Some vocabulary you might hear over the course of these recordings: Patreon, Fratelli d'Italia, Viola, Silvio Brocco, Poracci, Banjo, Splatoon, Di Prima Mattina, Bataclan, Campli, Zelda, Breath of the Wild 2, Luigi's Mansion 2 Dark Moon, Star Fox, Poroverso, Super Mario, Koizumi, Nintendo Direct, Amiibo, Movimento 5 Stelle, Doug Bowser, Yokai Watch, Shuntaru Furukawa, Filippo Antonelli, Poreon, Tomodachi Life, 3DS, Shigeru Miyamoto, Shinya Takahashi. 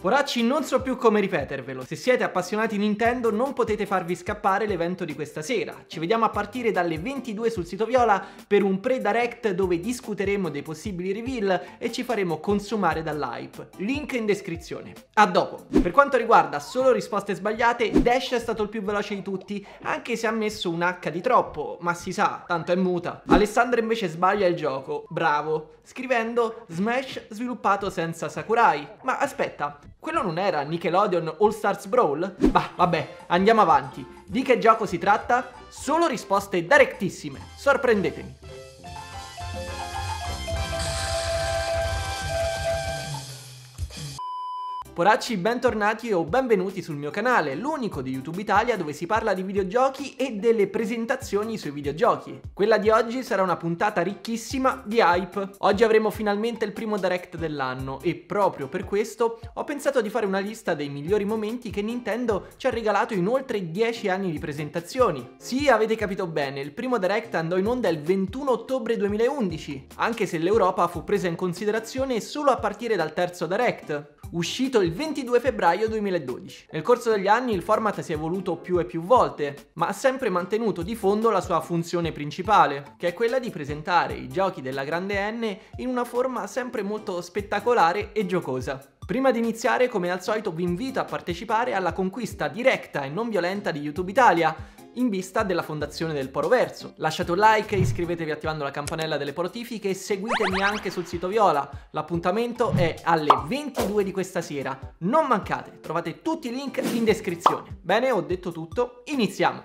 Poracci, non so più come ripetervelo, se siete appassionati Nintendo non potete farvi scappare l'evento di questa sera. Ci vediamo a partire dalle 22 sul sito Viola per un pre-direct dove discuteremo dei possibili reveal e ci faremo consumare dall'hype. Link in descrizione. A dopo! Per quanto riguarda solo risposte sbagliate, Dash è stato il più veloce di tutti, anche se ha messo un H di troppo, ma si sa, tanto è muta. Alessandra invece sbaglia il gioco, bravo, scrivendo Smash sviluppato senza Sakurai. Ma aspetta, quello non era Nickelodeon All Stars Brawl? Bah, vabbè, andiamo avanti. Di che gioco si tratta? Solo risposte direttissime. Sorprendetemi. Poracci, bentornati o benvenuti sul mio canale, l'unico di YouTube Italia dove si parla di videogiochi e delle presentazioni sui videogiochi. Quella di oggi sarà una puntata ricchissima di hype. Oggi avremo finalmente il primo direct dell'anno e proprio per questo ho pensato di fare una lista dei migliori momenti che Nintendo ci ha regalato in oltre 10 anni di presentazioni. Sì, avete capito bene, il primo direct andò in onda il 21 ottobre 2011, anche se l'Europa fu presa in considerazione solo a partire dal terzo direct, uscito il 22 febbraio 2012. Nel corso degli anni il format si è evoluto più e più volte, ma ha sempre mantenuto di fondo la sua funzione principale, che è quella di presentare i giochi della grande N in una forma sempre molto spettacolare e giocosa. Prima di iniziare, come al solito, vi invito a partecipare alla conquista diretta e non violenta di YouTube Italia, in vista della fondazione del Poroverso. Lasciate un like, iscrivetevi attivando la campanella delle notifiche e seguitemi anche sul sito Viola. L'appuntamento è alle 22 di questa sera. Non mancate, trovate tutti i link in descrizione. Bene, ho detto tutto, iniziamo!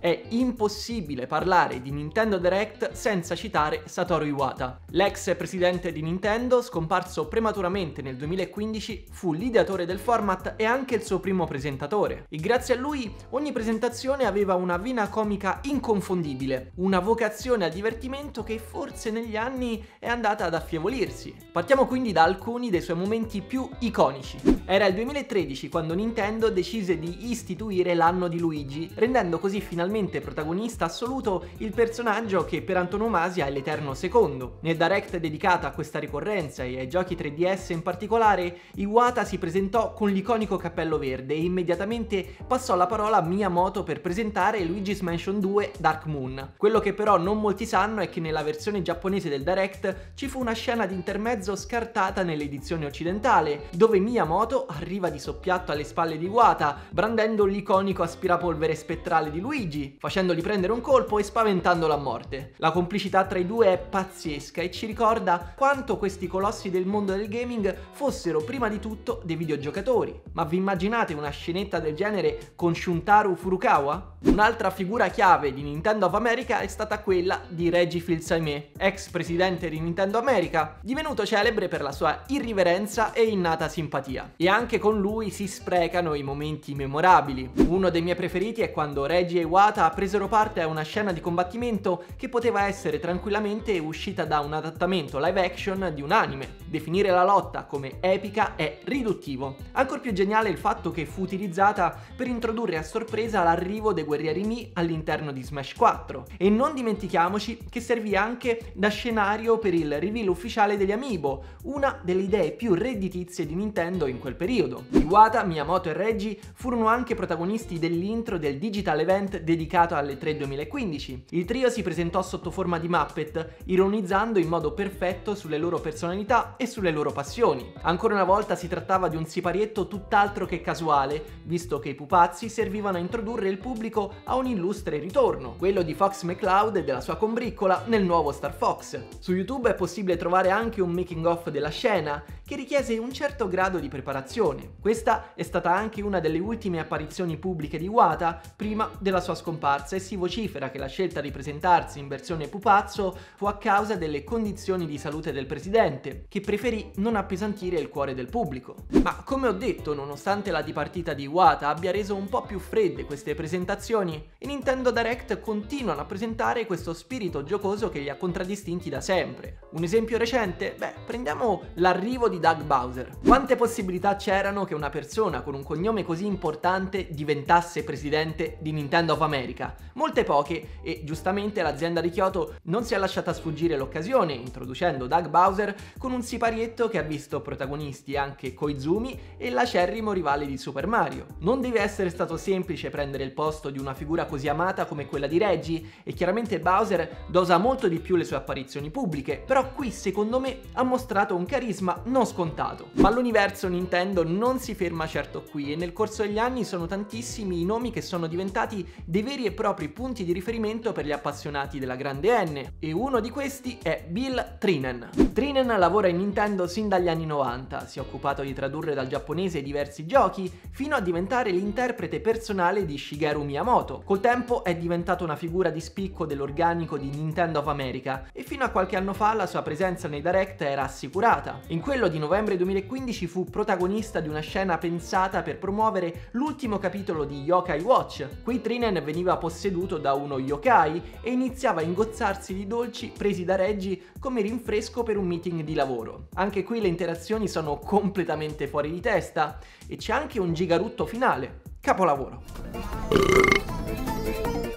È impossibile parlare di Nintendo Direct senza citare Satoru Iwata. L'ex presidente di Nintendo, scomparso prematuramente nel 2015, fu l'ideatore del format e anche il suo primo presentatore. E grazie a lui ogni presentazione aveva una vena comica inconfondibile, una vocazione al divertimento che forse negli anni è andata ad affievolirsi. Partiamo quindi da alcuni dei suoi momenti più iconici. Era il 2013 quando Nintendo decise di istituire l'anno di Luigi, rendendo così finalmente protagonista assoluto il personaggio che per antonomasia è l'Eterno Secondo. Nel direct dedicato a questa ricorrenza e ai giochi 3DS in particolare, Iwata si presentò con l'iconico cappello verde e immediatamente passò la parola a Miyamoto per presentare Luigi's Mansion 2 Dark Moon. Quello che però non molti sanno è che nella versione giapponese del direct ci fu una scena di intermezzo scartata nell'edizione occidentale, dove Miyamoto arriva di soppiatto alle spalle di Iwata, brandendo l'iconico aspirapolvere spettrale di Luigi, facendogli prendere un colpo e spaventandolo a morte. La complicità tra i due è pazzesca e ci ricorda quanto questi colossi del mondo del gaming fossero prima di tutto dei videogiocatori. Ma vi immaginate una scenetta del genere con Shuntaru Furukawa? Un'altra figura chiave di Nintendo of America è stata quella di Reggie Fils-Aimé, ex presidente di Nintendo America, divenuto celebre per la sua irriverenza e innata simpatia. E anche con lui si sprecano i momenti memorabili. Uno dei miei preferiti è quando Reggie e Iwata presero parte a una scena di combattimento che poteva essere tranquillamente uscita da un adattamento live action di un anime. Definire la lotta come epica è riduttivo. Ancor più geniale il fatto che fu utilizzata per introdurre a sorpresa l'arrivo dei guerrieri Mii all'interno di Smash 4. E non dimentichiamoci che servì anche da scenario per il reveal ufficiale degli Amiibo, una delle idee più redditizie di Nintendo in quel periodo. Iwata, Miyamoto e Reggie furono anche protagonisti dell'intro del digital event dedicato alle E3 2015. Il trio si presentò sotto forma di Muppet, ironizzando in modo perfetto sulle loro personalità e sulle loro passioni. Ancora una volta si trattava di un siparietto tutt'altro che casuale, visto che i pupazzi servivano a introdurre il pubblico a un illustre ritorno, quello di Fox McCloud e della sua combriccola nel nuovo Star Fox. Su YouTube è possibile trovare anche un making of della scena, che richiese un certo grado di preparazione. Questa è stata anche una delle ultime apparizioni pubbliche di Iwata prima della sua scomparsa, e si vocifera che la scelta di presentarsi in versione pupazzo fu a causa delle condizioni di salute del presidente, che preferì non appesantire il cuore del pubblico. Ma come ho detto, nonostante la dipartita di Iwata abbia reso un po' più fredde queste presentazioni, i Nintendo Direct continuano a presentare questo spirito giocoso che li ha contraddistinti da sempre. Un esempio recente? Beh, prendiamo l'arrivo di di Doug Bowser. Quante possibilità c'erano che una persona con un cognome così importante diventasse presidente di Nintendo of America? Molte poche, e giustamente l'azienda di Kyoto non si è lasciata sfuggire l'occasione, introducendo Doug Bowser con un siparietto che ha visto protagonisti anche Koizumi e l'acerrimo rivale di Super Mario. Non deve essere stato semplice prendere il posto di una figura così amata come quella di Reggie, e chiaramente Bowser dosa molto di più le sue apparizioni pubbliche, però qui secondo me ha mostrato un carisma non scontato. Ma l'universo Nintendo non si ferma certo qui, e nel corso degli anni sono tantissimi i nomi che sono diventati dei veri e propri punti di riferimento per gli appassionati della grande N, e uno di questi è Bill Trinen. Trinen lavora in Nintendo sin dagli anni 90, si è occupato di tradurre dal giapponese diversi giochi fino a diventare l'interprete personale di Shigeru Miyamoto. Col tempo è diventato una figura di spicco dell'organico di Nintendo of America, e fino a qualche anno fa la sua presenza nei Direct era assicurata. In quello di novembre 2015 fu protagonista di una scena pensata per promuovere l'ultimo capitolo di Yokai Watch. Qui Trinen veniva posseduto da uno yokai e iniziava a ingozzarsi di dolci presi da Reggie come rinfresco per un meeting di lavoro. Anche qui le interazioni sono completamente fuori di testa, e c'è anche un gigarutto finale. Capolavoro.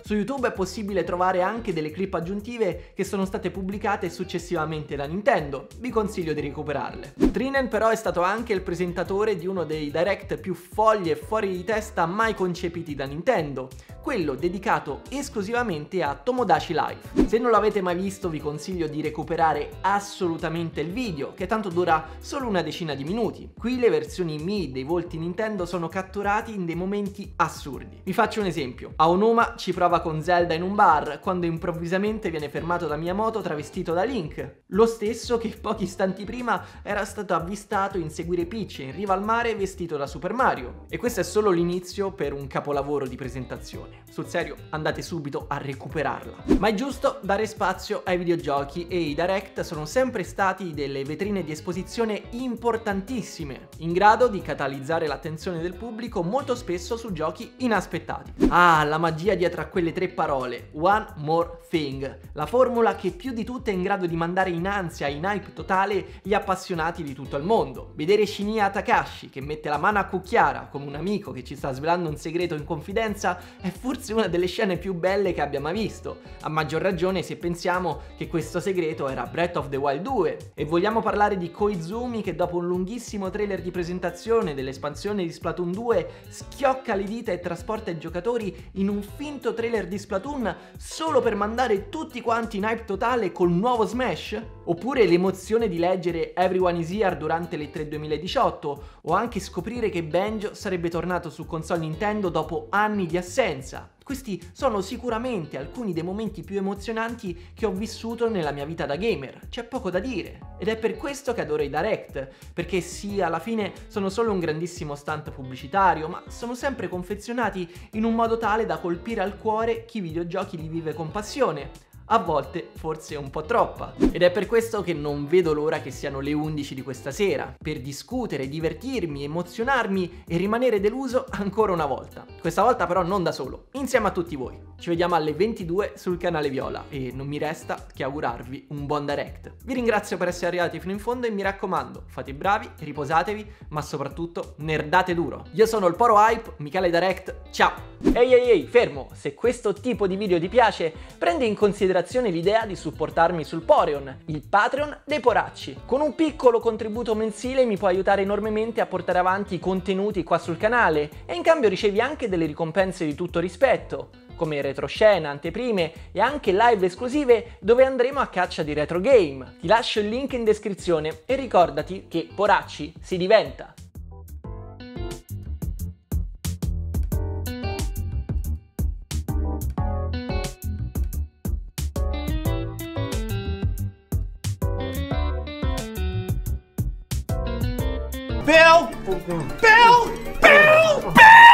Su YouTube è possibile trovare anche delle clip aggiuntive che sono state pubblicate successivamente da Nintendo, vi consiglio di recuperarle. Trinen però è stato anche il presentatore di uno dei direct più folli e fuori di testa mai concepiti da Nintendo, quello dedicato esclusivamente a Tomodachi Life. Se non l'avete mai visto vi consiglio di recuperare assolutamente il video, che tanto dura solo una decina di minuti. Qui le versioni Mii dei volti Nintendo sono catturati in dei momenti assurdi. Vi faccio un esempio: Aonoma ci prova con Zelda in un bar, quando improvvisamente viene fermato da Miyamoto travestito da Link, lo stesso che pochi istanti prima era stato avvistato inseguire Peach in riva al mare vestito da Super Mario. E questo è solo l'inizio per un capolavoro di presentazione. Sul serio, andate subito a recuperarla. Ma è giusto dare spazio ai videogiochi, e i Direct sono sempre stati delle vetrine di esposizione importantissime, in grado di catalizzare l'attenzione del pubblico molto spesso su giochi inaspettati. Ah, la magia dietro a quelle tre parole: one more thing, la formula che più di tutte è in grado di mandare in ansia e in hype totale gli appassionati di tutto il mondo. Vedere Shinya Takahashi che mette la mano a cucchiara come un amico che ci sta svelando un segreto in confidenza è forse una delle scene più belle che abbia mai visto, a maggior ragione se pensiamo che questo segreto era Breath of the Wild 2. E vogliamo parlare di Koizumi, che dopo un lunghissimo trailer di presentazione dell'espansione di Splatoon 2 schiocca le dita e trasporta i giocatori in un finto trailer di Splatoon solo per mandare tutti quanti in hype totale col nuovo Smash? Oppure l'emozione di leggere Everyone is Here durante l'E3 2018, o anche scoprire che Banjo sarebbe tornato su console Nintendo dopo anni di assenza. Questi sono sicuramente alcuni dei momenti più emozionanti che ho vissuto nella mia vita da gamer, c'è poco da dire. Ed è per questo che adoro i Direct, perché sì, alla fine sono solo un grandissimo stunt pubblicitario, ma sono sempre confezionati in un modo tale da colpire al cuore chi i videogiochi li vive con passione, a volte forse un po' troppa. Ed è per questo che non vedo l'ora che siano le 11 di questa sera, per discutere, divertirmi, emozionarmi e rimanere deluso ancora una volta. Questa volta però non da solo, insieme a tutti voi. Ci vediamo alle 22 sul canale Viola, e non mi resta che augurarvi un buon Direct. Vi ringrazio per essere arrivati fino in fondo, e mi raccomando, fate i bravi, riposatevi, ma soprattutto nerdate duro. Io sono il Poro Hype, Michele Direct, ciao! Ehi ehi ehi, fermo! Se questo tipo di video ti piace, prendi in considerazione l'idea di supportarmi sul Poreon, il Patreon dei Poracci. Con un piccolo contributo mensile mi puoi aiutare enormemente a portare avanti i contenuti qua sul canale, e in cambio ricevi anche delle ricompense di tutto rispetto, come retroscena, anteprime e anche live esclusive dove andremo a caccia di retro game. Ti lascio il link in descrizione, e ricordati che Poracci si diventa! Bill! Bill! Bill! Bill!